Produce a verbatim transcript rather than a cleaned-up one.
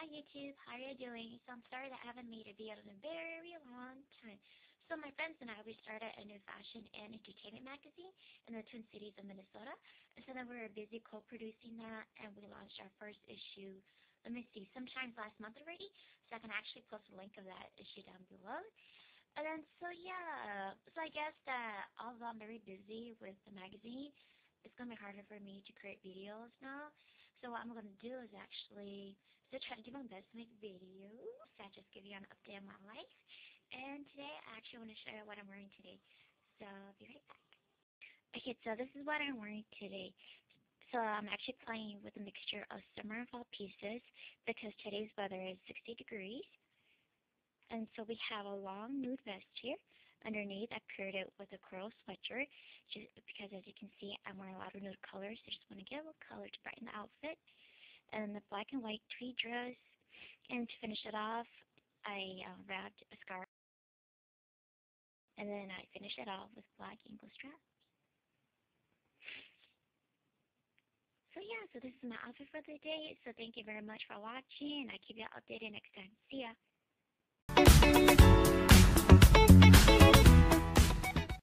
Hi YouTube, how are you doing? So I'm sorry that I haven't made a video in a very long time. So my friends and I, we started a new fashion and entertainment magazine in the Twin Cities of Minnesota. And so then we were busy co-producing that, and we launched our first issue, let me see, sometime last month already. So I can actually post a link of that issue down below. And then, so yeah, so I guess that although I'm very busy with the magazine, it's going to be harder for me to create videos now. So what I'm going to do is actually still try to do my best to make videos. So I just give you an update on my life. And today I actually want to show you what I'm wearing today. So I'll be right back. Okay, so this is what I'm wearing today. So I'm actually playing with a mixture of summer and fall pieces because today's weather is sixty degrees. And so we have a long nude vest here. Underneath, I paired it with a coral sweatshirt just because, as you can see, I'm wearing a lot of nude colors. So I just want to get a little color to brighten the outfit. And the black and white tweed dress. And to finish it off, I uh, wrapped a scarf. And then I finished it off with black ankle straps. So yeah, so this is my outfit for the day. So thank you very much for watching. I keep you updated next time. See ya.